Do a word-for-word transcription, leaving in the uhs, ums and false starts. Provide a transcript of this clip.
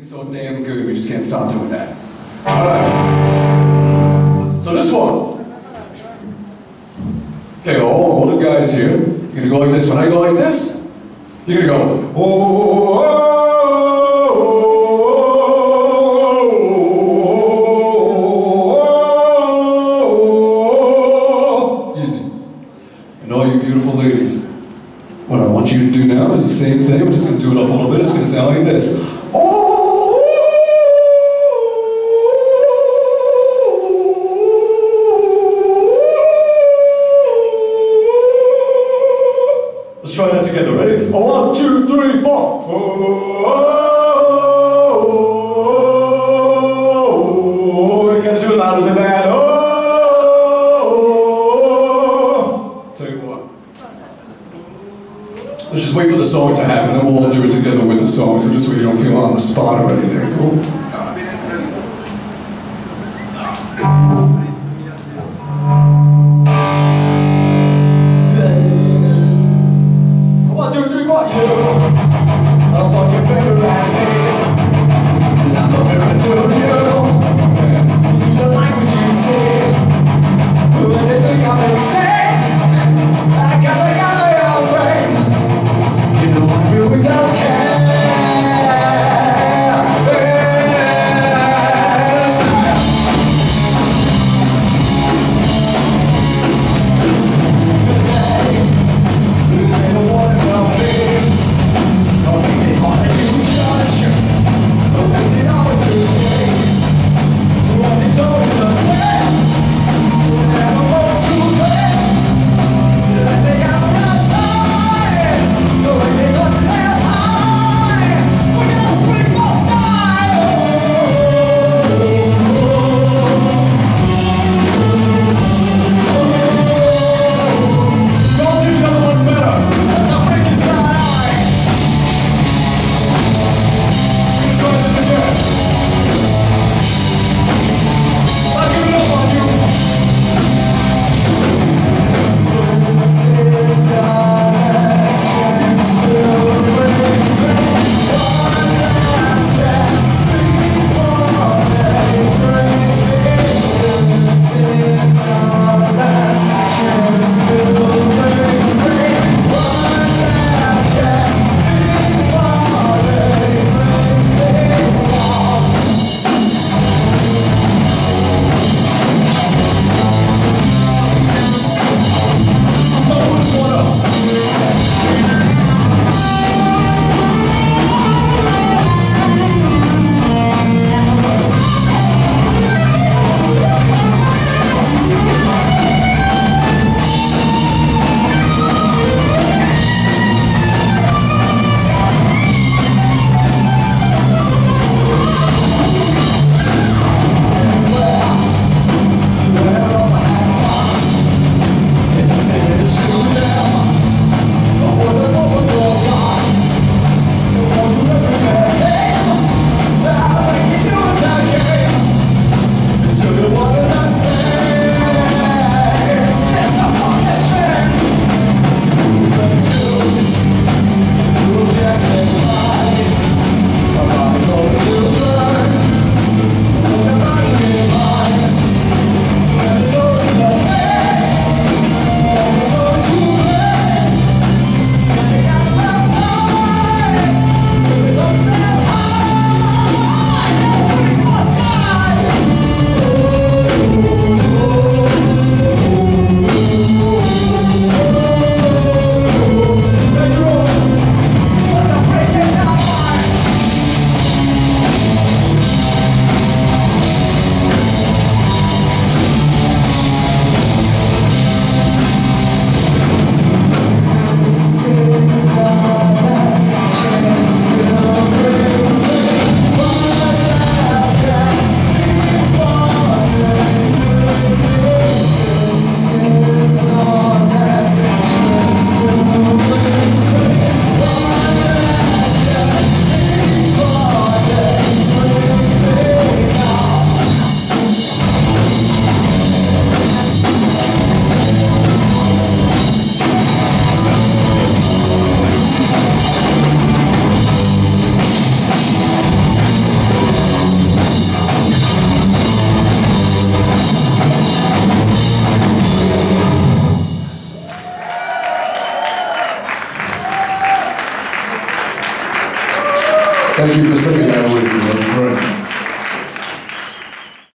thing's so damn good, we just can't stop doing that. Alright. So this one. Okay, all the guys here, you're gonna go like this. When I go like this, you're gonna go, oh, oh, oh. Same thing, we're just going to do it up a little bit, it's going to sound like this. Oh! Let's try that together, ready? One, two, three, four! Oh! You got to do it louder than that. Let's just wait for the song to happen, then we'll all do it together with the song, so just so you don't feel on the spot or anything, cool? One, two, three, four, you a fucking favorite man, and I'm a mirror to you. You don't like what you say, do anything I may say. I don't care. Thank you for singing that with me. That was great.